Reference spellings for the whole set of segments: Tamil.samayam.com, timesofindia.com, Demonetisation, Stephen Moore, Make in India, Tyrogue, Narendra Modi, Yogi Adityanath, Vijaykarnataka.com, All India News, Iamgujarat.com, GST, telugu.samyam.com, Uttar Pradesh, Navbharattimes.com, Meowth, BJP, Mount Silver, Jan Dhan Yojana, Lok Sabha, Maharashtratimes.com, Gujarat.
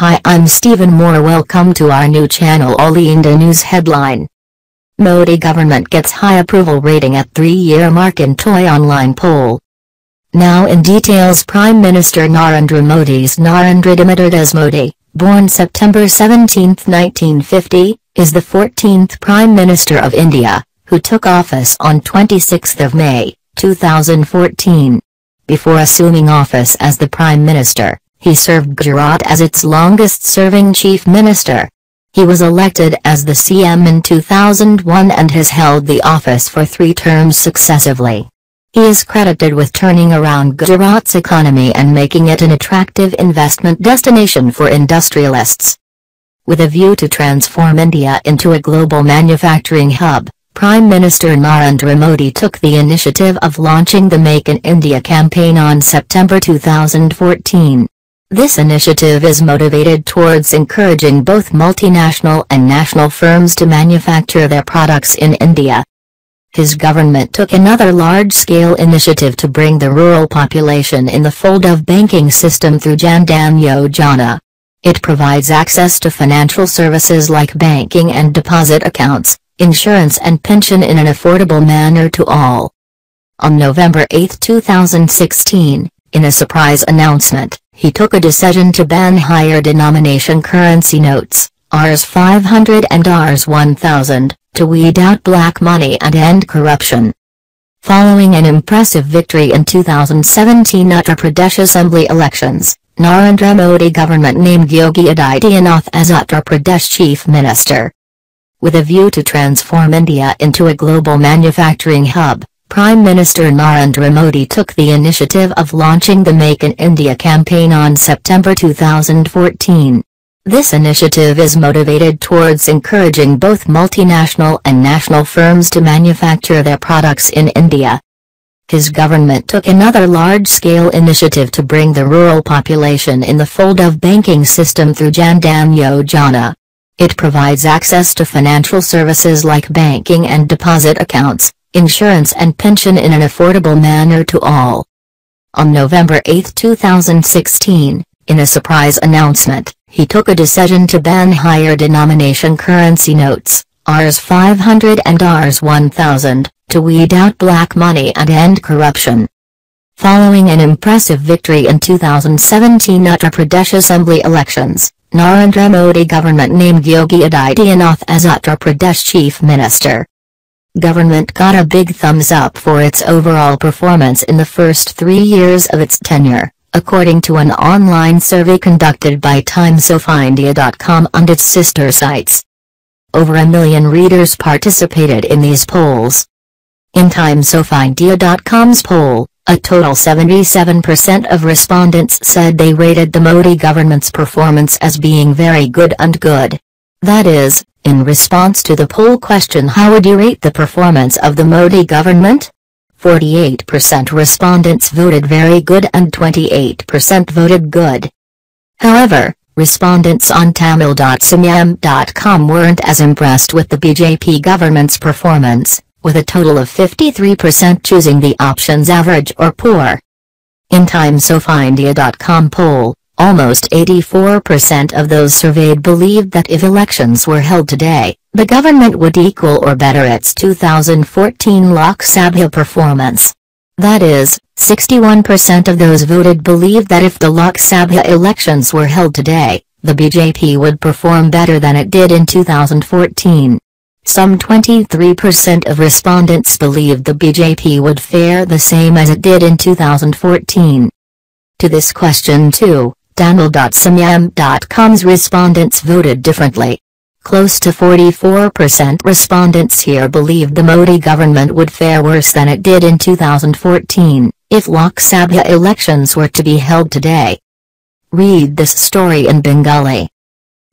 Hi, I'm Stephen Moore. Welcome to our new channel All India News headline. Modi government gets high approval rating at 3-year mark in toy online poll. Now in details. Prime Minister Narendra Modi's Narendra Damodar Modi, born September 17, 1950, is the 14th Prime Minister of India, who took office on 26 May, 2014. Before assuming office as the Prime Minister, he served Gujarat as its longest-serving Chief Minister. He was elected as the CM in 2001 and has held the office for 3 terms successively. He is credited with turning around Gujarat's economy and making it an attractive investment destination for industrialists. With a view to transform India into a global manufacturing hub, Prime Minister Narendra Modi took the initiative of launching the Make in India campaign on September 2014. This initiative is motivated towards encouraging both multinational and national firms to manufacture their products in India. His government took another large-scale initiative to bring the rural population in the fold of banking system through Jan Dhan Yojana. It provides access to financial services like banking and deposit accounts, insurance and pension in an affordable manner to all. On November 8, 2016, in a surprise announcement, he took a decision to ban higher denomination currency notes, Rs. 500 and Rs. 1000, to weed out black money and end corruption. Following an impressive victory in 2017 Uttar Pradesh Assembly elections, Narendra Modi government named Yogi Adityanath as Uttar Pradesh Chief Minister. With a view to transform India into a global manufacturing hub, Prime Minister Narendra Modi took the initiative of launching the Make in India campaign on September 2014. This initiative is motivated towards encouraging both multinational and national firms to manufacture their products in India. His government took another large-scale initiative to bring the rural population in the fold of banking system through Jan Dhan Yojana. It provides access to financial services like banking and deposit accounts, insurance and pension in an affordable manner to all. On November 8, 2016, in a surprise announcement, he took a decision to ban higher denomination currency notes, Rs. 500 and Rs. 1000, to weed out black money and end corruption. Following an impressive victory in 2017 Uttar Pradesh Assembly elections, Narendra Modi government named Yogi Adityanath as Uttar Pradesh Chief Minister. Government got a big thumbs up for its overall performance in the first 3 years of its tenure, according to an online survey conducted by timesofindia.com and its sister sites. Over 1 million readers participated in these polls. In timesofindia.com's poll, a total 77% of respondents said they rated the Modi government's performance as being very good and good. That is, in response to the poll question how would you rate the performance of the Modi government? 48% respondents voted very good and 28% voted good. However, respondents on Tamil.samayam.com weren't as impressed with the BJP government's performance, with a total of 53% choosing the options average or poor. In timesofindia.com poll, almost 84% of those surveyed believed that if elections were held today, the government would equal or better its 2014 Lok Sabha performance. That is, 61% of those voted believed that if the Lok Sabha elections were held today, the BJP would perform better than it did in 2014. Some 23% of respondents believed the BJP would fare the same as it did in 2014. To this question too, Tamil.samayam.com's respondents voted differently. Close to 44% respondents here believed the Modi government would fare worse than it did in 2014, if Lok Sabha elections were to be held today. Read this story in Bengali.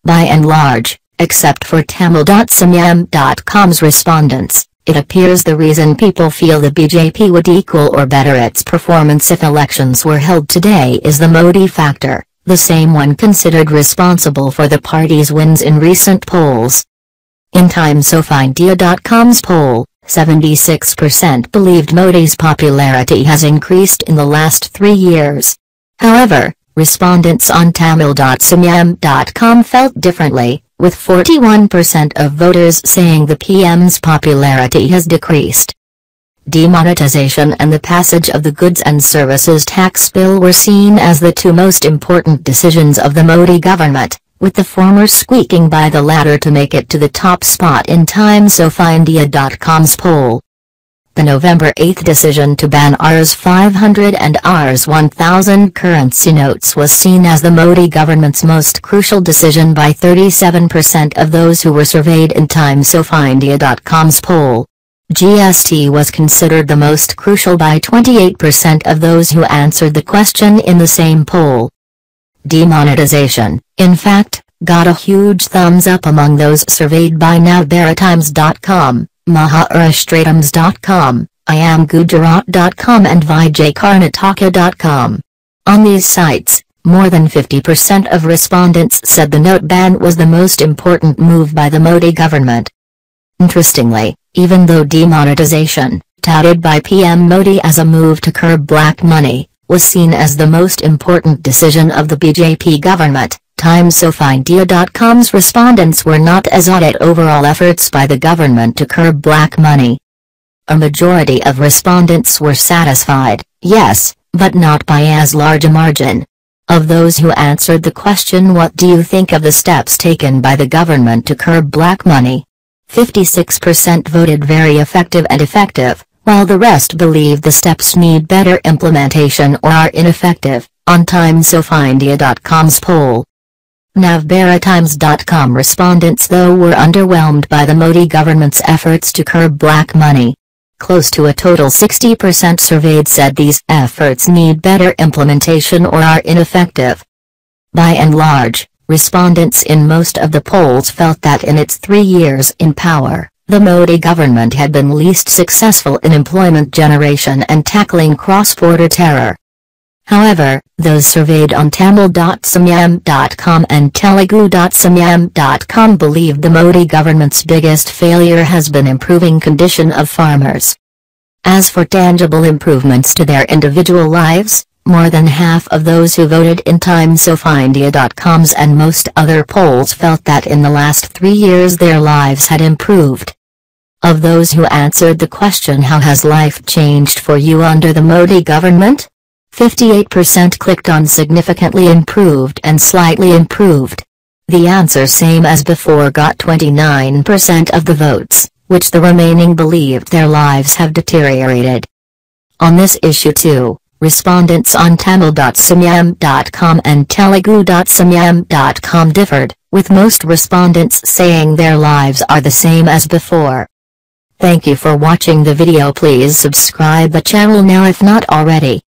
By and large, except for Tamil.samayam.com's respondents, it appears the reason people feel the BJP would equal or better its performance if elections were held today is the Modi factor, the same one considered responsible for the party's wins in recent polls. In timesofindia.com's poll, 76% believed Modi's popularity has increased in the last 3 years. However, Respondents on Tamil.samayam.com felt differently, with 41% of voters saying the PM's popularity has decreased. Demonetization and the passage of the Goods and Services Tax Bill were seen as the two most important decisions of the Modi government, with the former squeaking by the latter to make it to the top spot in timesofindia.com's poll. The November 8 decision to ban Rs. 500 and Rs. 1000 currency notes was seen as the Modi government's most crucial decision by 37% of those who were surveyed in timesofindia.com's poll. GST was considered the most crucial by 28% of those who answered the question in the same poll. Demonetization, in fact, got a huge thumbs up among those surveyed by Navbharattimes.com, Maharashtratimes.com, Iamgujarat.com and Vijaykarnataka.com. On these sites, more than 50% of respondents said the note ban was the most important move by the Modi government. Interestingly, even though demonetization, touted by PM Modi as a move to curb black money, was seen as the most important decision of the BJP government, timesofindia.com's respondents were not as hot at overall efforts by the government to curb black money. A majority of respondents were satisfied, yes, but not by as large a margin. Of those who answered the question "What do you think of the steps taken by the government to curb black money?" 56% voted very effective and effective, while the rest believe the steps need better implementation or are ineffective, on timesofindia.com's poll. Navbharattimes.com respondents though were underwhelmed by the Modi government's efforts to curb black money. Close to a total 60% surveyed said these efforts need better implementation or are ineffective. By and large, respondents in most of the polls felt that in its 3 years in power, the Modi government had been least successful in employment generation and tackling cross-border terror. However, those surveyed on Tamil.samayam.com and telugu.samyam.com believe the Modi government's biggest failure has been improving condition of farmers. As for tangible improvements to their individual lives, more than half of those who voted in timesofindia.com's and most other polls felt that in the last 3 years their lives had improved. Of those who answered the question "How has life changed for you under the Modi government?" 58% clicked on significantly improved and slightly improved. The answer same as before got 29% of the votes, which the remaining believed their lives have deteriorated. On this issue too, respondents on Tamil.samayam.com and Telugu.samyam.com differed, with most respondents saying their lives are the same as before. Thank you for watching the video. Please subscribe the channel now if not already.